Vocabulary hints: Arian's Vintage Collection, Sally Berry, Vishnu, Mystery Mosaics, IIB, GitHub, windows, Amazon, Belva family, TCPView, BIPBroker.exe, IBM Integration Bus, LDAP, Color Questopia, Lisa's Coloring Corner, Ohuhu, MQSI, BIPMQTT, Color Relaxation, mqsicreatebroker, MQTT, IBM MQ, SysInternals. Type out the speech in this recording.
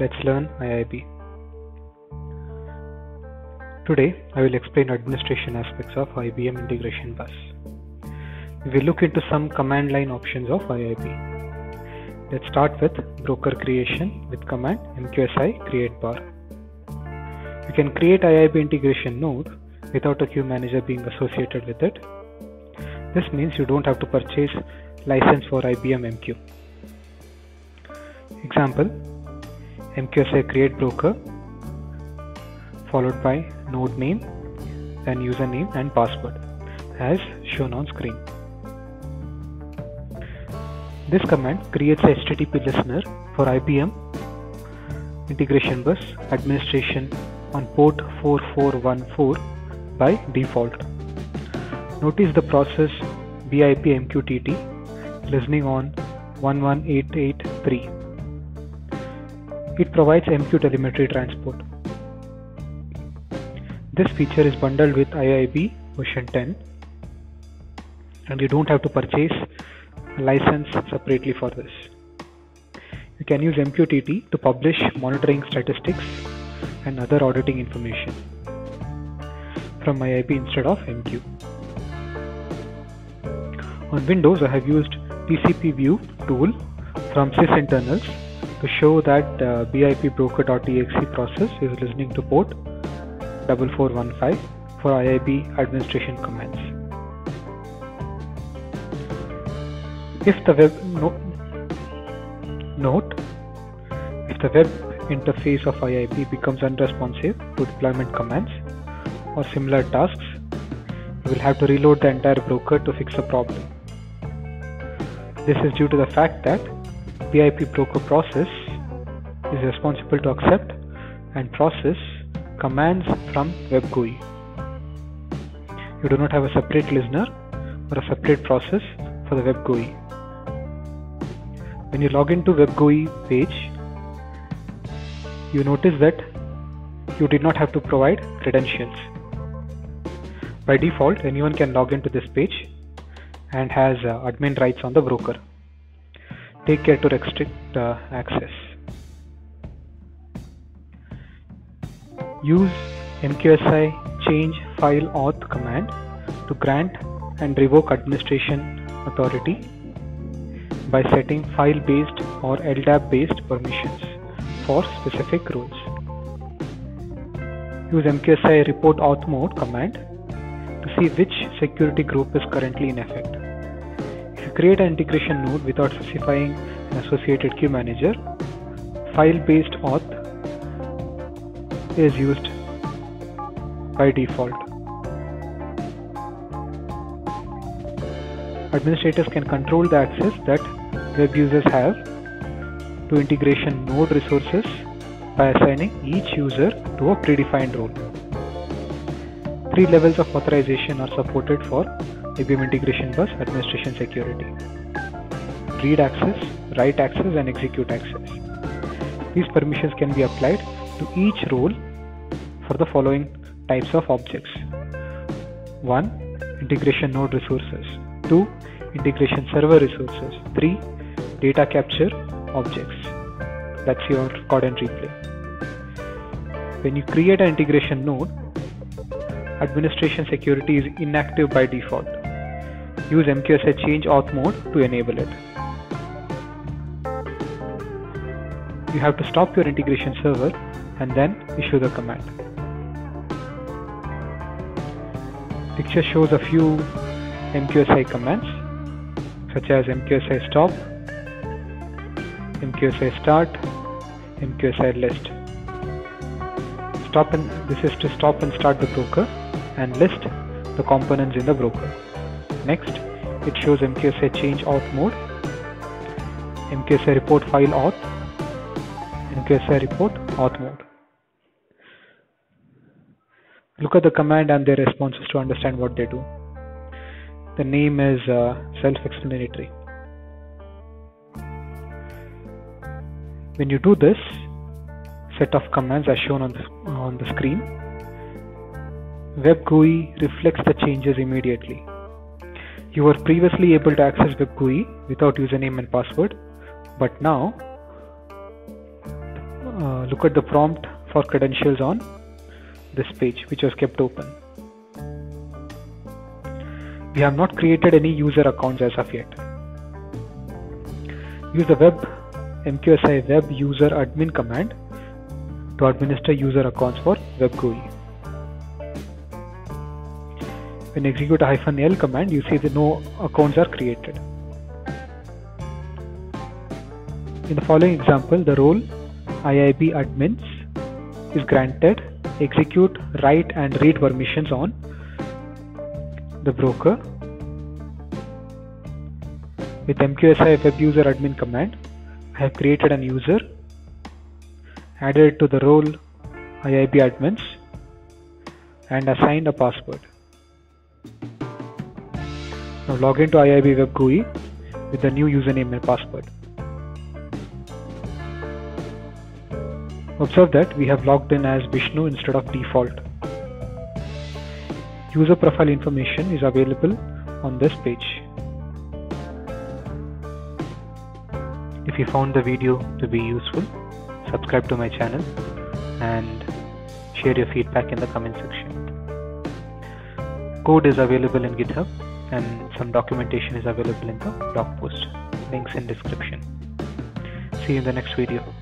Let's learn IIB. Today, I will explain administration aspects of IBM Integration Bus. We will look into some command line options of IIB. Let's start with broker creation with command mqsicreatebroker. You can create IIB integration node without a queue manager being associated with it. This means you don't have to purchase license for IBM MQ. Example, mqsicreatebroker followed by node name, then username and password as shown on screen. This command creates a HTTP listener for IBM Integration Bus administration on port 4414 by default. Notice the process BIPMQTT listening on 11883. It provides MQ telemetry transport. This feature is bundled with IIB version 10 and you don't have to purchase a license separately for this. You can use MQTT to publish monitoring statistics and other auditing information from IIB instead of MQ. On Windows, I have used TCPView tool from SysInternals to show that BIPBroker.exe process is listening to port 4415 for IIB administration commands. If the web interface of IIB becomes unresponsive to deployment commands or similar tasks, you will have to reload the entire broker to fix the problem. This is due to the fact that BIP broker process is responsible to accept and process commands from web GUI. You do not have a separate listener or a separate process for the web GUI. When you log into web GUI page, you notice that you did not have to provide credentials. By default, anyone can log into this page and has admin rights on the broker. Take care to restrict access. Use mqsi change file auth command to grant and revoke administration authority by setting file based or LDAP based permissions for specific roles. Use mqsi report auth mode command to see which security group is currently in effect. If you create an integration node without specifying an associated queue manager, file based auth is used by default. Administrators can control the access that web users have to integration node resources by assigning each user to a predefined role. 3 levels of authorization are supported for IBM Integration Bus Administration Security: read access, write access and execute access. These permissions can be applied to each role for the following types of objects: 1. Integration node resources, 2. Integration server resources, 3. Data capture objects. That's your record and replay. When you create an integration node, administration security is inactive by default. Use mqsi change auth mode to enable it. You have to stop your integration server and then issue the command. Picture shows a few MQSI commands such as MQSI stop, MQSI start, MQSI list. This is to stop and start the broker and list the components in the broker. Next, it shows MQSI change auth mode, MQSI report file auth, MQSI report auth mode. Look at the command and their responses to understand what they do. The name is self-explanatory. When you do this, set of commands are shown on the screen. Web GUI reflects the changes immediately. You were previously able to access Web GUI without username and password, but now look at the prompt for credentials on this page, which was kept open. We have not created any user accounts as of yet. Use the web MQSI web user admin command to administer user accounts for web GUI. When execute a -l command, you see that no accounts are created. In the following example, the role IIB admins is granted execute, write and read permissions on the broker with MQSI web user admin command. I have created a user, added it to the role IIB admins and assigned a password. Now log into IIB web GUI with the new username and password. Observe that we have logged in as Vishnu instead of default. User profile information is available on this page. If you found the video to be useful, subscribe to my channel and share your feedback in the comment section. Code is available in GitHub and some documentation is available in the blog post. Links in description. See you in the next video.